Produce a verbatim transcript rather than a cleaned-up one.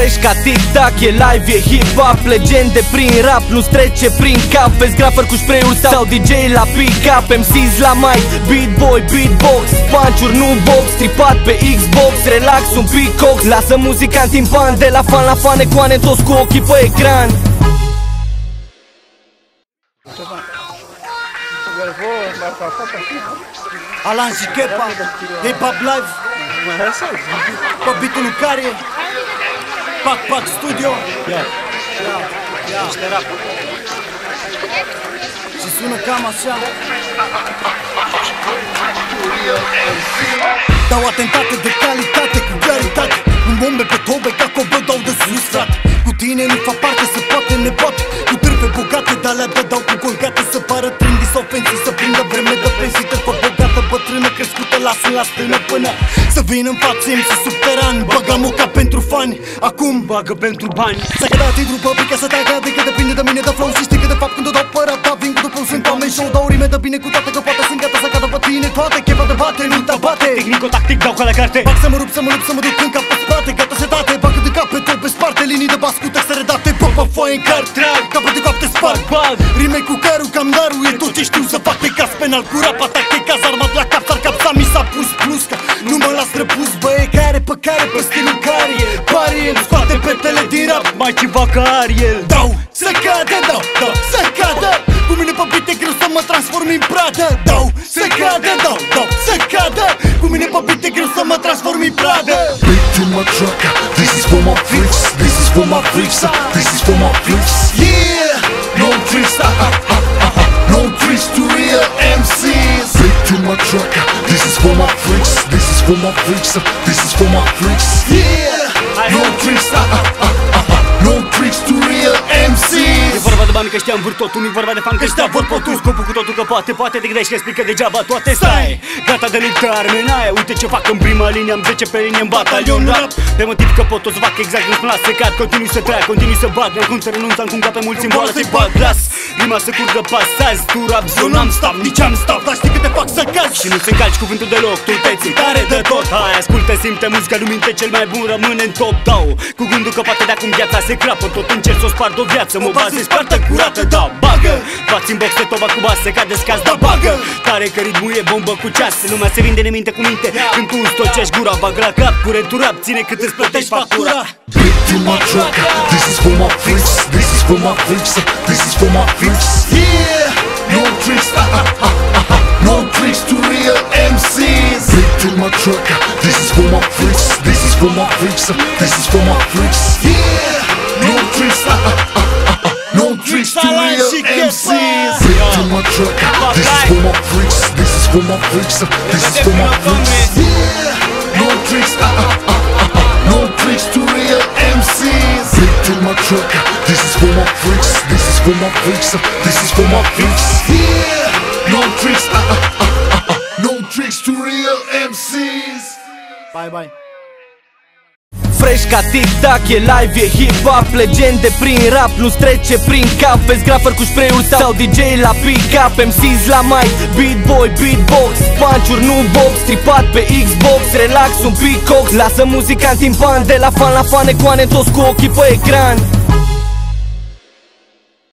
oprești ca tic-tac, e live, e hip-hop, legende prin rap, nu trece prin cap. Vezi grafer cu spray-uri sau D J la pick-up, M Cs la mic, beat boy, beatbox, punch-uri, nu box, tripat pe Xbox, relax un pic cox. Lasă muzica în timpan, de la fan la fan, ecoane, toți cu ochii pe ecran. Alan Zikepa, Hip-Hop Live, pe beat-ul lui Carie, Pac Pac Studio. Și sună cam așa. Dau atentate de calitate cu claritate, în bombe pe tobe ca cobă dau de sus, frate. Cu tine nu fac parte, se poate, ne poate. Cu târfe bogate, dar alea bă dau cu colgate. Să pară trendy sau fancy, să prindă vreme de pensii. Te fac bogată, bătrână, crescută, lasă-mi la stână până să vin în față, M C subteran. Baga moca pentru fani, acum bagă pentru bani. S-a cădat intru pe ca să te agrade, că depinde de mine, de flow și știi că de fapt când o dau păra ta, vin cu după-mi sunt oameni și o dau rime de bine cu toate, că poate sunt gata să cadă pe tine toate. Chepa de bate, nu te abate, tehnico-tactic dau ca la carte. Bag să mă rup, să mă rup, să mă duc în cap pe spate, gata să date, bag de cap pe trebuie sparte, linii de bas cu texte redate, pop pe foaie în car, trag, capul de cap te sparg, bag, rime cu carul, cam narul, e tot ce știu să fac, te cas penal cu rap, atac, te cas armat la cap, dar cap sa mi s-a pus plus, că nu mă las răpus, băie care pe care, pe stilul Carie, Pariel, scoate petele din rap, mai ceva ca Ariel, dau, să cadă, dau, dau, să cadă, cu mine pe beat e greu să mă transform în pradă, dau, să cadă, dau, dau, să cadă, cu mine pe beat e greu să mă transform în pradă. This is for my flips, this is for my flips, this is for my flips. Yeah, no tricks, ah, ah, ah, ah, no tricks to real M Cs. Big to my truck, this is for my flips, this is for my flips, this is for my flips. Yeah, no tricks, ah, ah, ah, ah, ah, no tricks to real M Cs. E vorba de bani că știa învârt totul, nu-i vorba de fan că știa vor potul. Scopul cu totul că poate, poate te gândești că explică degeaba toate. Stai, gata de luptă, armenaia, uite ce fac în prima linie, am zece pe linie în batalion rap. Pe motiv că pot o să fac exact nu-mi las să cad, continui să trag, continui să bat, n-am cum să renunț, am cum ca pe mulți în boală să-i bag glas. Rima să curgă pas, azi tu rap, eu n-am stop, nici am stop, dar știi că te fac să cazi și nu-ți încalci cuvântul deloc, tu peții tare de tot. Hai, ascultă, simte muzica, luminte cel mai bun, rămâne în top, dau cu gândul că poate de acum viața se crapă, tot încerc să o spart o viață, mă bazez partea curată, da, bagă. Fați în box de toba cu base, ca descaz, da, bagă. Tare că ritmul e bombă cu ceas, lumea se vinde de minte cu minte, când tu îți tocești gura, bagă la cap, cu returap, ține cât îți plătești factura. Big to my truck, this is for my flips, this is for my flips, this is for my flips. Yeah, no tricks, ah, ah, ah, ah, ah, no tricks to real M Cs. Big to my truck, this is for my flips, this is for my flips, this is for my flips. Yeah, no tricks, ah, ah, ah, ah, ah, no tricks to real M Cs. Big to my truck, this is for my flips, this is for my flips, this is for my flips. Yeah, no tricks, ah, ah, ah, ah, ah, no tricks to real M Cs. Big to my truck, this is for my flips, this is for my flips, this is for my flips. Yeah, no tricks, ah, ah, ah, ah, ah, no tricks to real M Cs. Bye bye. Fresh ca tic-tac, e live, e hip-hop, legende prin rap, nu trece prin cap. Vezi grafer cu spray-uri sau D J la pick-up, M Cs la mic, beat boy, beatbox, punch-uri, nu box, tripat pe Xbox, relax un pic cox. Lasă muzica în timpan, de la fan la fan, ecoane, toți cu ochii pe ecran.